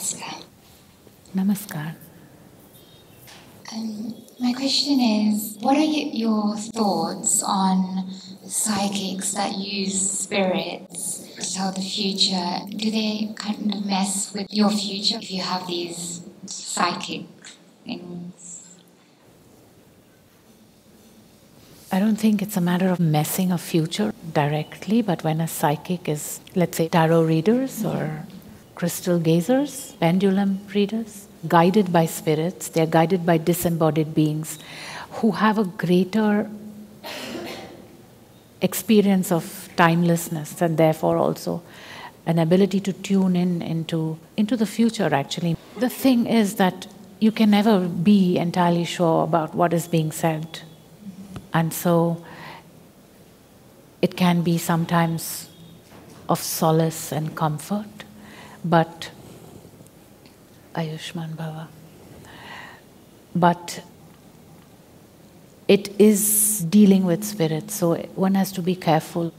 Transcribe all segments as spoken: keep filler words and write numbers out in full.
Namaskar. Namaskar. Um, my question is, what are your thoughts on psychics that use spirits to tell the future? Do they kind of mess with your future if you have these psychic things? I don't think it's a matter of messing a future directly, but when a psychic is, let's say, tarot readers or crystal gazers, pendulum readers, guided by spirits, they're guided by disembodied beings who have a greater experience of timelessness and therefore also an ability to tune in into, into the future, actually. The thing is that you can never be entirely sure about what is being said. And so it can be sometimes of solace and comfort, but Ayushman Bhava. But it is dealing with spirits, so one has to be careful.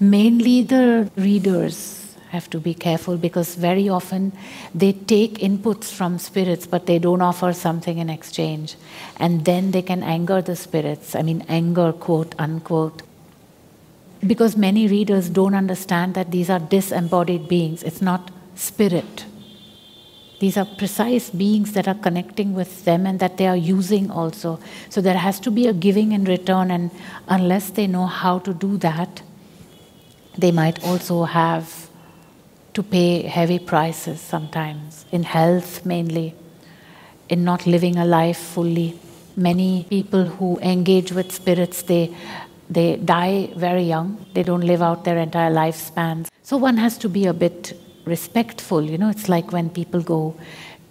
Mainly the readers have to be careful, because very often they take inputs from spirits but they don't offer something in exchange, and then they can anger the spirits. I mean, anger, quote unquote. Because many readers don't understand that these are disembodied beings, it's not spirit. These are precise beings that are connecting with them and that they are using also. So there has to be a giving in return, and unless they know how to do that, they might also have to pay heavy prices sometimes, in health mainly, in not living a life fully. Many people who engage with spirits, they They die very young, they don't live out their entire lifespans. So one has to be a bit respectful, you know. It's like when people go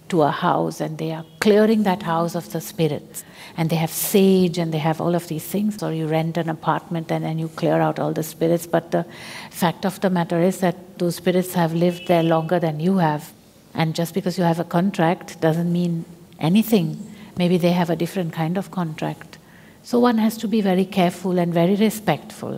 to a house and they are clearing that house of the spirits, and they have sage and they have all of these things, or you rent an apartment and then you clear out all the spirits. But the fact of the matter is that those spirits have lived there longer than you have. And just because you have a contract doesn't mean anything. Maybe they have a different kind of contract. So one has to be very careful and very respectful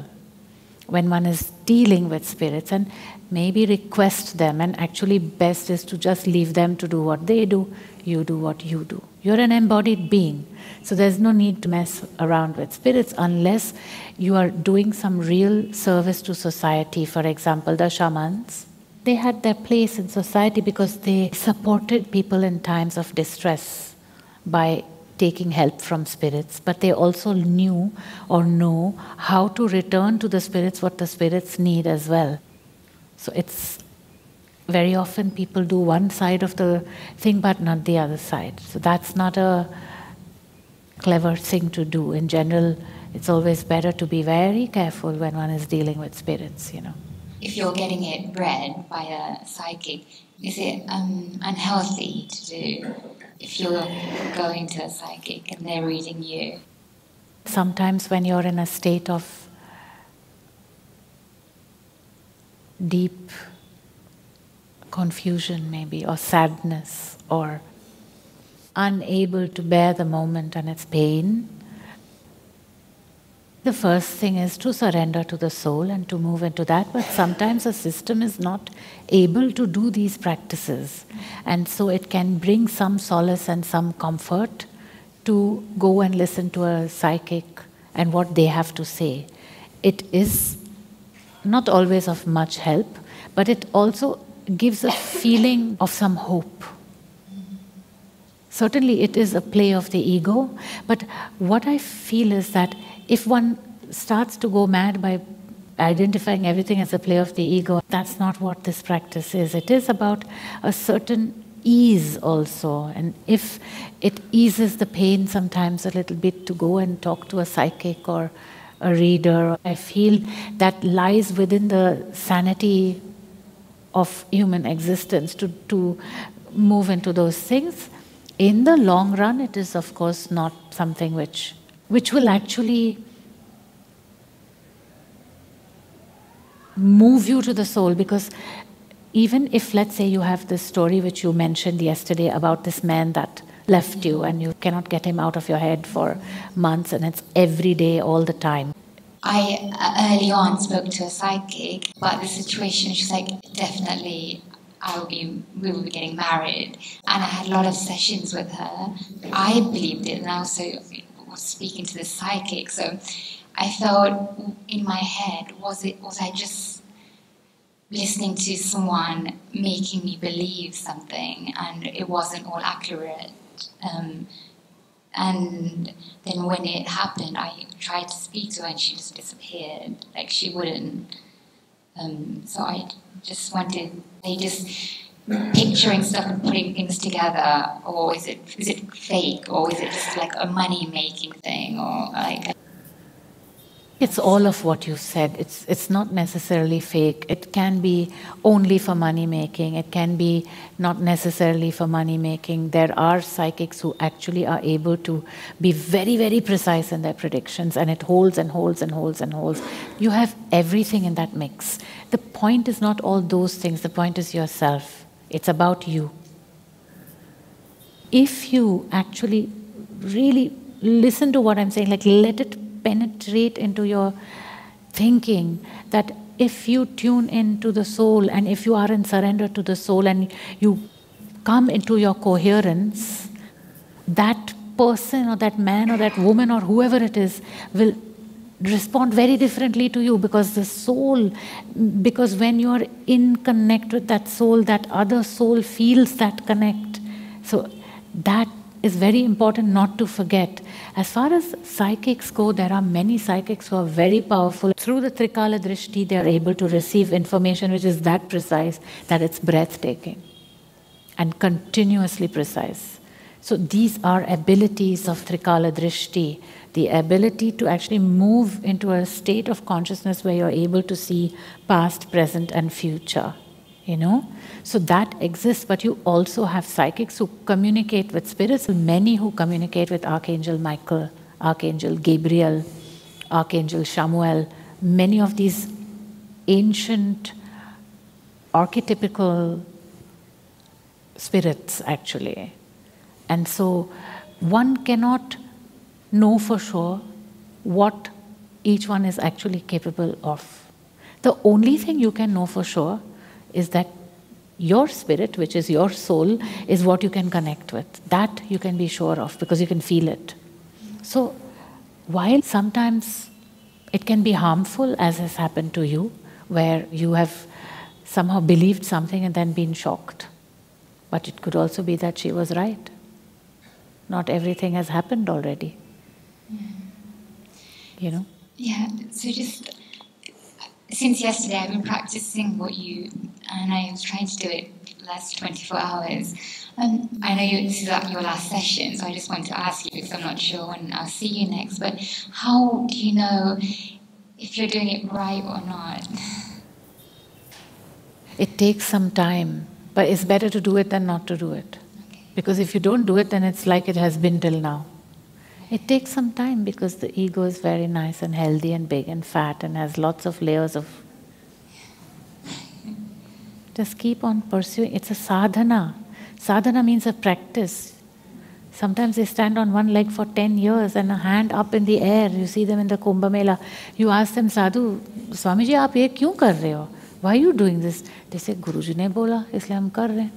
when one is dealing with spirits, and maybe request them, and actually best is to just leave them to do what they do, you do what you do. You're an embodied being, so there's no need to mess around with spirits unless you are doing some real service to society. For example, the shamans, they had their place in society because they supported people in times of distress by taking help from spirits, but they also knew or know how to return to the spirits what the spirits need as well. So it's very often people do one side of the thing but not the other side. So that's not a clever thing to do. In general, it's always better to be very careful when one is dealing with spirits, you know. If you're getting it read by a psychic, is it um, unhealthy to do? If you're going to a psychic and they're reading you? Sometimes when you're in a state of deep confusion maybe, or sadness, or unable to bear the moment and its pain, the first thing is to surrender to the soul and to move into that. But sometimes a system is not able to do these practices. And so it can bring some solace and some comfort to go and listen to a psychic and what they have to say. It is not always of much help, but it also gives a feeling of some hope. Certainly it is a play of the ego, but what I feel is that if one starts to go mad by identifying everything as a play of the ego, that's not what this practice is. It is about a certain ease also. And if it eases the pain sometimes a little bit to go and talk to a psychic or a reader, I feel that lies within the sanity of human existence to, to move into those things. In the long run, it is of course not something which which will actually move you to the soul. Because even if, let's say, you have this story which you mentioned yesterday about this man that left you and you cannot get him out of your head for months, and it's every day, all the time. I early on spoke to a psychic about the situation. She's like, definitely, I'll be, we will be getting married. And I had a lot of sessions with her. I believed it, and I also was speaking to the psychic. So I felt in my head, was it, was I just listening to someone making me believe something, and it wasn't all accurate? Um, and then when it happened, I tried to speak to her and she just disappeared. Like, she wouldn't. Um, so I just wanted, they just picturing stuff and putting things together, or is it is it fake, or is it just like a money-making thing, or like... It's all of what you said. It's, it's not necessarily fake. It can be only for money-making. It can be not necessarily for money-making. There are psychics who actually are able to be very, very precise in their predictions, and it holds and holds and holds and holds. You have everything in that mix. The point is not all those things. The point is yourself. It's about you. If you actually really listen to what I'm saying, like, let it penetrate into your thinking, that if you tune into the soul and if you are in surrender to the soul and you come into your coherence, that person or that man or that woman or whoever it is will respond very differently to you, because the soul, because when you are in connect with that soul, that other soul feels that connect. So that is very important not to forget. As far as psychics go, there are many psychics who are very powerful. Through the Trikala Drishti, they are able to receive information which is that precise that it's breathtaking and continuously precise. So these are abilities of Trikala Drishti, the ability to actually move into a state of consciousness where you're able to see past, present and future. You know, so that exists, but you also have psychics who communicate with spirits, many who communicate with Archangel Michael, Archangel Gabriel, Archangel Samuel, many of these ancient archetypical spirits actually. And so one cannot know for sure what each one is actually capable of. The only thing you can know for sure is that your spirit, which is your soul, is what you can connect with. That you can be sure of, because you can feel it. So while sometimes it can be harmful, as has happened to you, where you have somehow believed something and then been shocked, but it could also be that she was right. Not everything has happened already. Yeah. You know? Yeah, so just... Since yesterday, I've been practicing what you, and I was trying to do it last twenty-four hours. Um, I know you, this is like your last session, so I just wanted to ask you, because I'm not sure when I'll see you next, but how do you know if you're doing it right or not? It takes some time, but it's better to do it than not to do it. Okay. Because if you don't do it, then it's like it has been till now. It takes some time, because the ego is very nice and healthy and big and fat and has lots of layers of... Just keep on pursuing. It's a sadhana. Sadhana means a practice. Sometimes they stand on one leg for ten years and a hand up in the air. You see them in the Kumbha Mela. You ask them, Sadhu, Swamiji, aap ye kyun kar rahe ho? Why are you doing this? They say, Guruji ne bola, isliye hum kar rahe.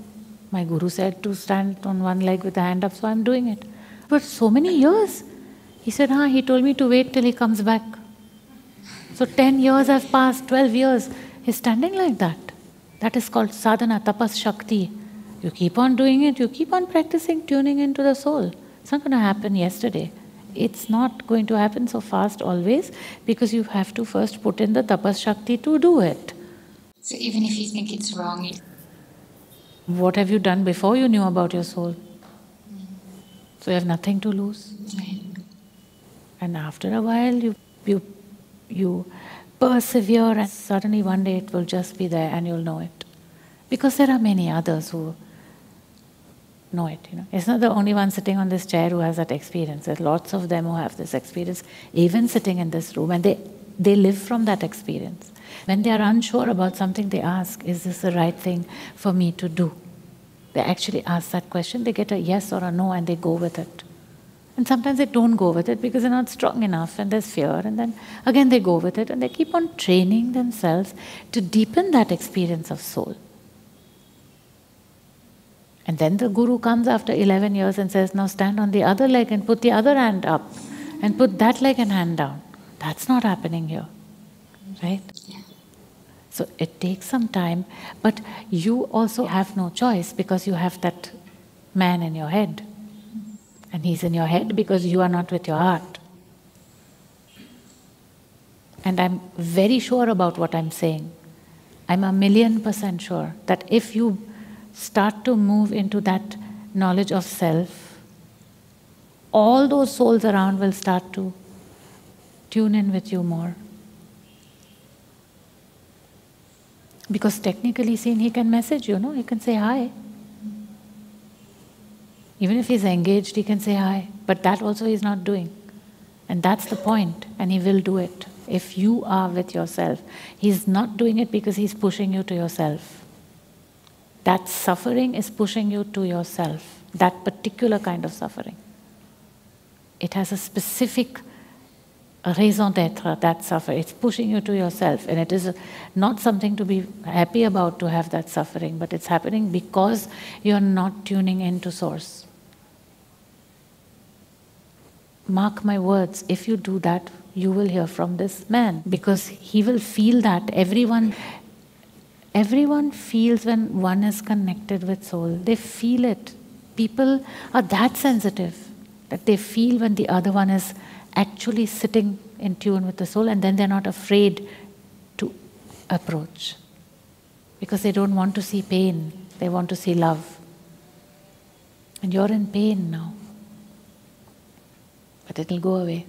My Guru said to stand on one leg with the hand up, so I'm doing it. For so many years. He said, ah, he told me to wait till he comes back. So ten years have passed, twelve years. He's standing like that. That is called sadhana, tapas shakti. You keep on doing it, you keep on practicing, tuning into the soul. It's not going to happen yesterday. It's not going to happen so fast always, because you have to first put in the tapas shakti to do it. So even if you think it's wrong... It... What have you done before you knew about your soul? So you have nothing to lose. And after a while you, you, you persevere, and suddenly one day it will just be there and you'll know it. Because there are many others who know it, you know. It's not the only one sitting on this chair who has that experience. There's lots of them who have this experience, even sitting in this room, and they, they live from that experience. When they are unsure about something, they ask, is this the right thing for me to do? They actually ask that question, they get a yes or a no, and they go with it. And sometimes they don't go with it because they're not strong enough and there's fear, and then again they go with it, and they keep on training themselves to deepen that experience of soul. And then the Guru comes after eleven years and says, now stand on the other leg and put the other hand up and put that leg and hand down. That's not happening here, right? Yeah. So it takes some time, but you also have no choice because you have that man in your head. And he's in your head because you are not with your heart. And I'm very sure about what I'm saying. I'm a million percent sure that if you start to move into that knowledge of self, all those souls around will start to tune in with you more. Because technically seen, he can message you, no? He can say hi. Even if he's engaged, he can say hi. But that also he's not doing. And that's the point, and he will do it. If you are with yourself, he's not doing it because he's pushing you to yourself. That suffering is pushing you to yourself, that particular kind of suffering. It has a specific raison d'être, that suffering. It's pushing you to yourself, and it is not something to be happy about to have that suffering, but it's happening because you're not tuning into Source. Mark my words, if you do that, you will hear from this man, because he will feel that. Everyone, everyone feels when one is connected with soul. They feel it. People are that sensitive that they feel when the other one is actually sitting in tune with the soul, and then they're not afraid to approach because they don't want to see pain. They want to see love. And you're in pain now. But it'll go away.